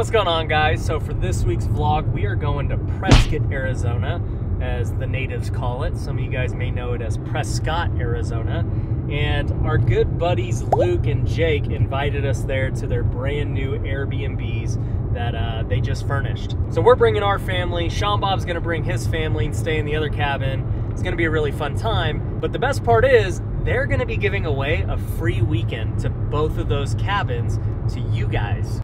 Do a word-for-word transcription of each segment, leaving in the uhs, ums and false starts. What's going on, guys? So for this week's vlog, we are going to Prescott, Arizona, as the natives call it. Some of you guys may know it as Prescott, Arizona. And our good buddies Luke and Jake invited us there to their brand new Airbnbs that uh, they just furnished. So we're bringing our family. Sean Bob's gonna bring his family and stay in the other cabin. It's gonna be a really fun time. But the best part is, they're gonna be giving away a free weekend to both of those cabins to you guys.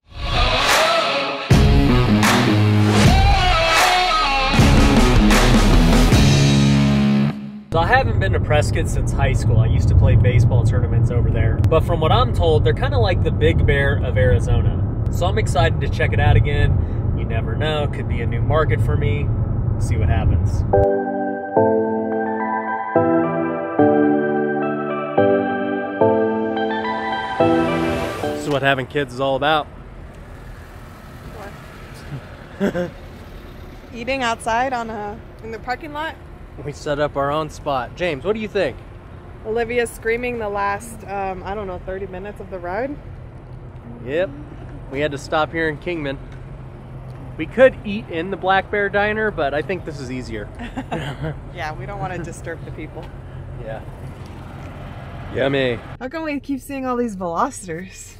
So I haven't been to Prescott since high school. I used to play baseball tournaments over there. But from what I'm told, they're kind of like the Big Bear of Arizona. So I'm excited to check it out again. You never know, could be a new market for me. See what happens. This is what having kids is all about. What? Eating outside on a, in the parking lot? We set up our own spot. James, what do you think? Olivia's screaming the last, um, I don't know, thirty minutes of the ride? Yep. We had to stop here in Kingman. We could eat in the Black Bear Diner, but I think this is easier. Yeah, we don't want to disturb the people. Yeah. Yummy. How come we keep seeing all these Velosters?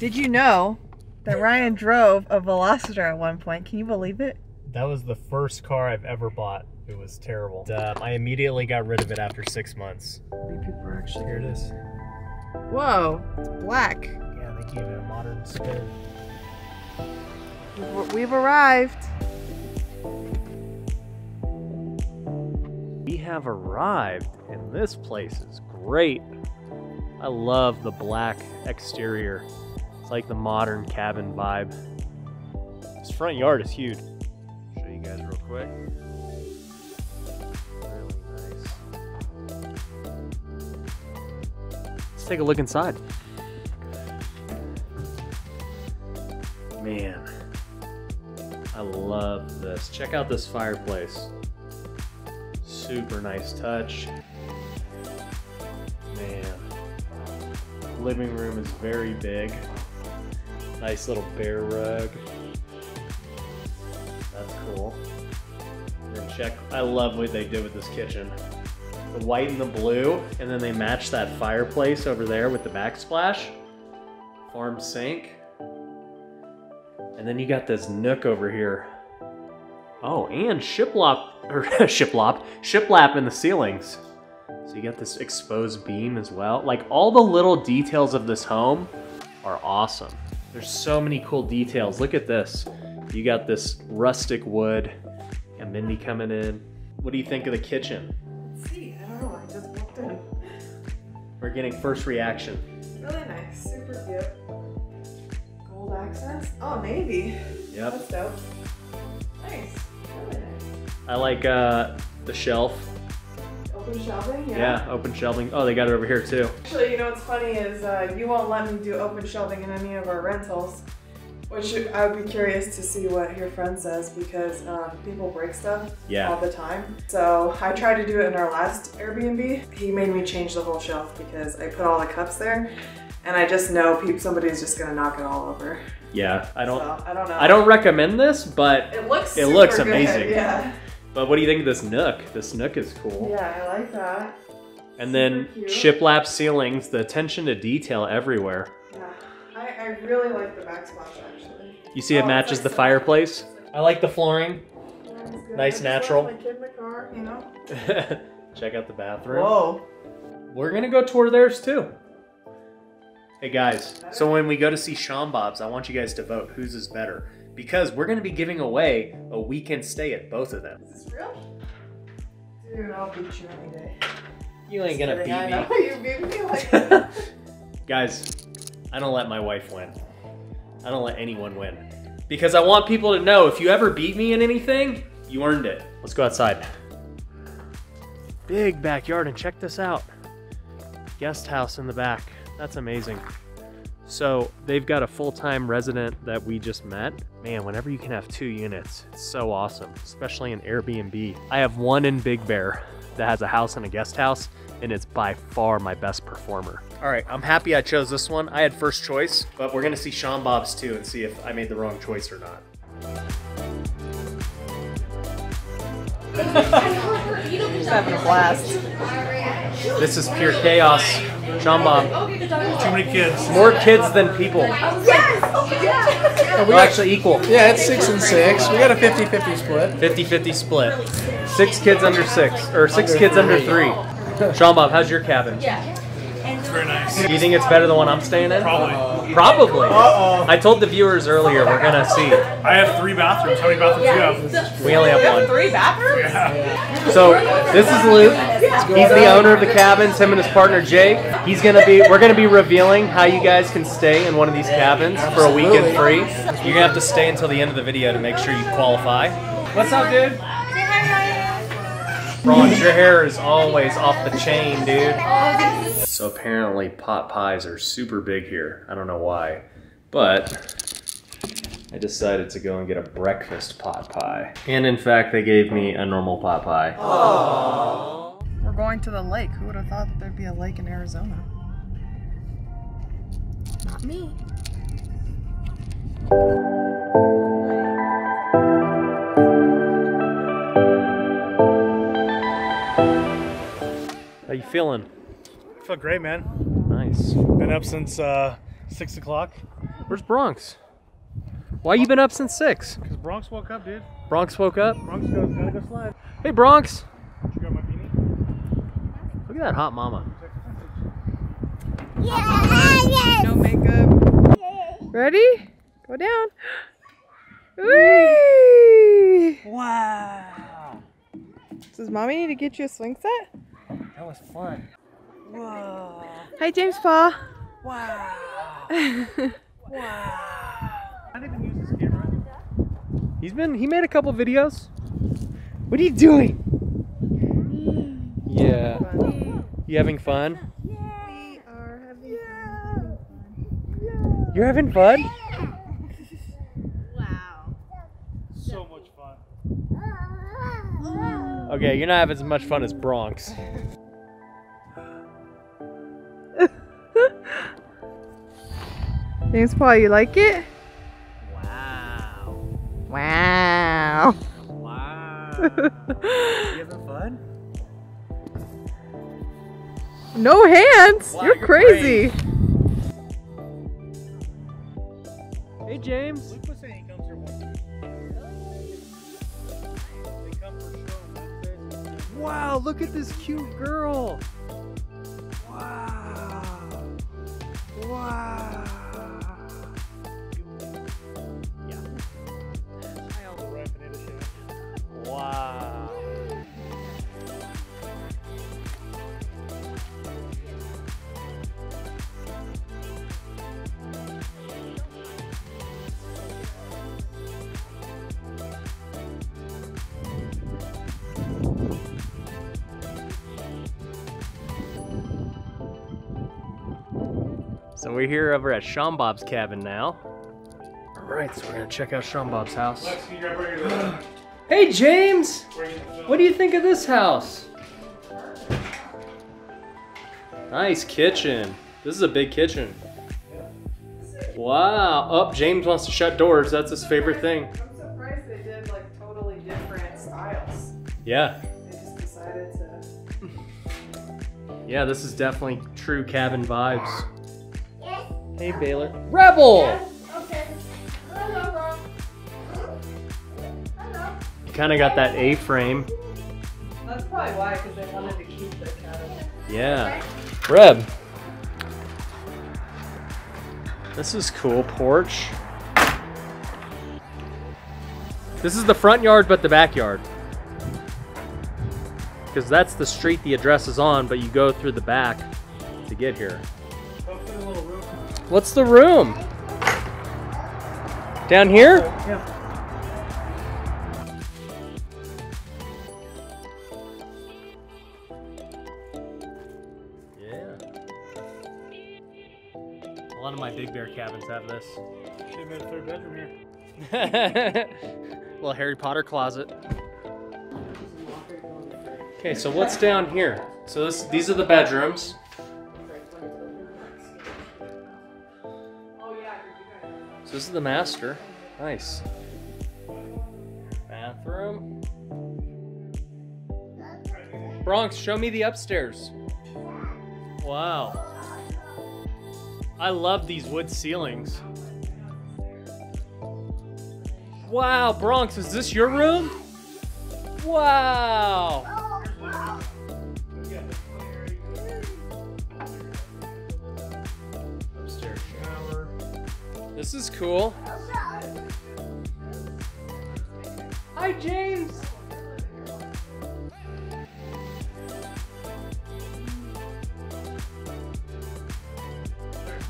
Did you know that Ryan drove a Veloster at one point? Can you believe it? That was the first car I've ever bought. It was terrible. Uh, I immediately got rid of it after six months. People are actually here. It is. Whoa, it's black. Yeah, they gave it a modern spin. We've, we've arrived. We have arrived, and this place is great. I love the black exterior. It's like the modern cabin vibe. This front yard is huge. Show you guys real quick. Take a look inside. Man, I love this. Check out this fireplace. Super nice touch. Man, living room is very big. Nice little bear rug. That's cool. And check, I love what they did with this kitchen. The white and the blue, and then they match that fireplace over there with the backsplash. Farm sink. And then you got this nook over here. Oh, and shiplap, or shiplap, shiplap in the ceilings. So you got this exposed beam as well. Like, all the little details of this home are awesome. There's so many cool details. Look at this. You got this rustic wood, and Mindy coming in. What do you think of the kitchen? We're getting first reaction. Really nice, super cute. Gold accents? Oh, navy. Yep. That's dope. Nice, really nice. I like uh, the shelf. Open shelving, yeah. Yeah, open shelving. Oh, they got it over here too. Actually, you know what's funny is uh, you won't let me do open shelving in any of our rentals, which I would be curious to see what your friend says, because um, people break stuff yeah. all the time. So I tried to do it in our last Airbnb. He made me change the whole shelf because I put all the cups there, and I just know somebody's just gonna knock it all over. Yeah, I don't. So, I don't know. I don't recommend this, but it looks it looks super amazing. Good, yeah. But what do you think of this nook? This nook is cool. Yeah, I like that. And super then cute. Shiplap ceilings, the attention to detail everywhere. Yeah. I really like the backsplash, actually. You see, oh, it matches like the so fireplace. Nice. I like the flooring. Nice, natural. My kid in the car, you know? Check out the bathroom. Whoa. We're gonna go tour theirs too. Hey guys, so when we go to see Shambob's, I want you guys to vote whose is better, because we're gonna be giving away a weekend stay at both of them. Is this real? Dude, I'll beat you any day. You ain't gonna beat I me. You beat me like Guys. I don't let my wife win. I don't let anyone win. Because I want people to know, if you ever beat me in anything, you earned it. Let's go outside. Big backyard, and check this out. Guest house in the back. That's amazing. So they've got a full-time resident that we just met. Man, whenever you can have two units, it's so awesome, especially in Airbnb. I have one in Big Bear that has a house and a guest house, and it's by far my best performer. All right, I'm happy I chose this one. I had first choice, but we're gonna see Shambob's too and see if I made the wrong choice or not. She's having a blast. This is pure chaos. Shamba. Too many kids. More kids than people. Yes! We're actually equal. Yeah, it's six and six. We got a fifty fifty split. fifty fifty split. Six kids under six, or six kids under three. Shamba, how's your cabin? Yeah. It's very nice. Do you think it's better than the one I'm staying in? Probably. Probably. Uh-oh. I told the viewers earlier, we're gonna see. I have three bathrooms. How many bathrooms do you have? We only have one. Three bathrooms? Yeah. So this is Luke. He's the owner of the cabins. Him and his partner Jake. He's gonna be. We're gonna be revealing how you guys can stay in one of these cabins for a weekend free. You're gonna have to stay until the end of the video to make sure you qualify. What's up, dude? Bronx, your hair is always off the chain, dude. So apparently pot pies are super big here. I don't know why, but I decided to go and get a breakfast pot pie. And in fact, they gave me a normal pot pie. Aww. We're going to the lake. Who would have thought that there'd be a lake in Arizona? Not me. How you feeling? I feel great, man. Nice. Been up since uh, six o'clock. Where's Bronx? Why you been up since six? Because Bronx woke up, dude. Bronx woke up? Bronx goes, gotta go slide. Hey, Bronx. You got my beanie? Look at that hot mama. Yeah, yes. No makeup. Ready? Go down. Whee! Wow. Does mommy need to get you a swing set? That was fun. Whoa. Hi, James Paul. Wow. Wow. I didn't even use this camera. He's been, he made a couple videos. What are you doing? Mm. Yeah. Fun. You having fun? Yeah. We are having yeah. fun. Yeah. You're having fun? Yeah. Wow. So much fun. Wow. Okay, you're not having as much fun as Bronx. James Paul, you like it? Wow. Wow. Wow. You having fun? No hands! Wow, you're, you're crazy. Crazy! Hey James! Luke was saying he comes here once a week. They come for show. Wow, look at this cute girl! Wow! Wow! Wow. So we're here over at Shambob's cabin now. All right, so we're gonna check out Shambob's house. Hey James, what do you think of this house? Nice kitchen. This is a big kitchen. Wow. Oh, James wants to shut doors. That's his favorite thing. I'm surprised they did like totally different styles. Yeah. They just decided to. Yeah, this is definitely true cabin vibes. Yes. Hey Baylor. Rebel. Yes. Okay. Hello, Rebel. Kind of got that A-frame. That's probably why, because they wanted to keep the cabin. Yeah. Reb. This is cool porch. This is the front yard, but the backyard. Because that's the street the address is on, but you go through the back to get here. What's the room? Down here? Yeah. cabins have this. Should have made a third bedroom here. Little Harry Potter closet. Okay, so what's down here? So this, these are the bedrooms. So this is the master. Nice. Bathroom. Bronx, show me the upstairs. Wow. I love these wood ceilings. Wow, Bronx, is this your room? Wow. This is cool. Hi, James.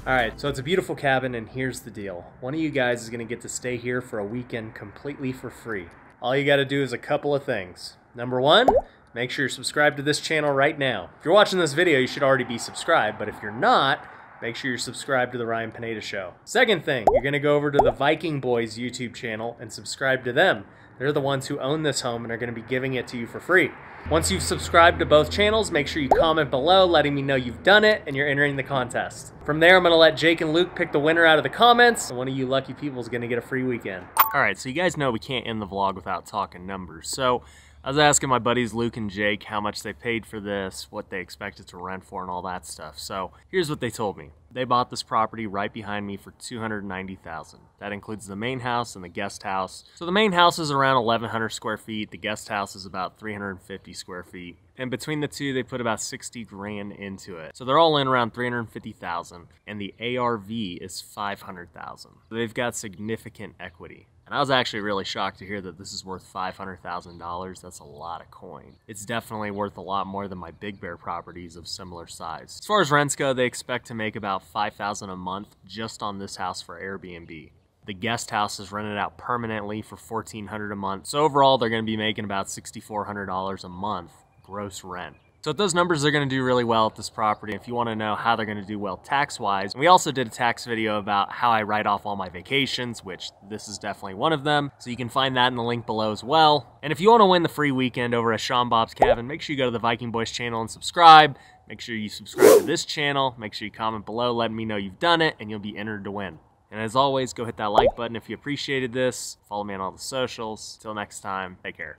All right, so it's a beautiful cabin, and here's the deal. One of you guys is gonna get to stay here for a weekend completely for free. All you gotta do is a couple of things. Number one, make sure you're subscribed to this channel right now. If you're watching this video, you should already be subscribed, but if you're not, make sure you're subscribed to The Ryan Pineda Show. Second thing, you're gonna go over to the Viking Boys YouTube channel and subscribe to them. They're the ones who own this home and are gonna be giving it to you for free. Once you've subscribed to both channels, make sure you comment below letting me know you've done it and you're entering the contest. From there, I'm gonna let Jake and Luke pick the winner out of the comments, and one of you lucky people is gonna get a free weekend. All right, so you guys know we can't end the vlog without talking numbers. So I was asking my buddies Luke and Jake how much they paid for this, what they expected to rent for, and all that stuff. So here's what they told me. They bought this property right behind me for two hundred ninety thousand dollars. That includes the main house and the guest house. So the main house is around eleven hundred square feet. The guest house is about three hundred fifty square feet. And between the two, they put about sixty grand into it. So they're all in around three hundred fifty thousand dollars, and the A R V is five hundred thousand dollars. So they've got significant equity. And I was actually really shocked to hear that this is worth five hundred thousand dollars. That's a lot of coin. It's definitely worth a lot more than my Big Bear properties of similar size. As far as rents go, they expect to make about five thousand dollars a month just on this house for Airbnb. The guest house is rented out permanently for fourteen hundred dollars a month. So overall, they're going to be making about six thousand four hundred dollars a month gross rent. So at those numbers, they're going to do really well at this property. If you want to know how they're going to do well tax-wise, we also did a tax video about how I write off all my vacations, which this is definitely one of them. So you can find that in the link below as well. And if you want to win the free weekend over at Shambob's Cabin, make sure you go to the Viking Boys channel and subscribe. Make sure you subscribe to this channel. Make sure you comment below letting me know you've done it, and you'll be entered to win. And as always, go hit that like button if you appreciated this. Follow me on all the socials. Till next time, take care.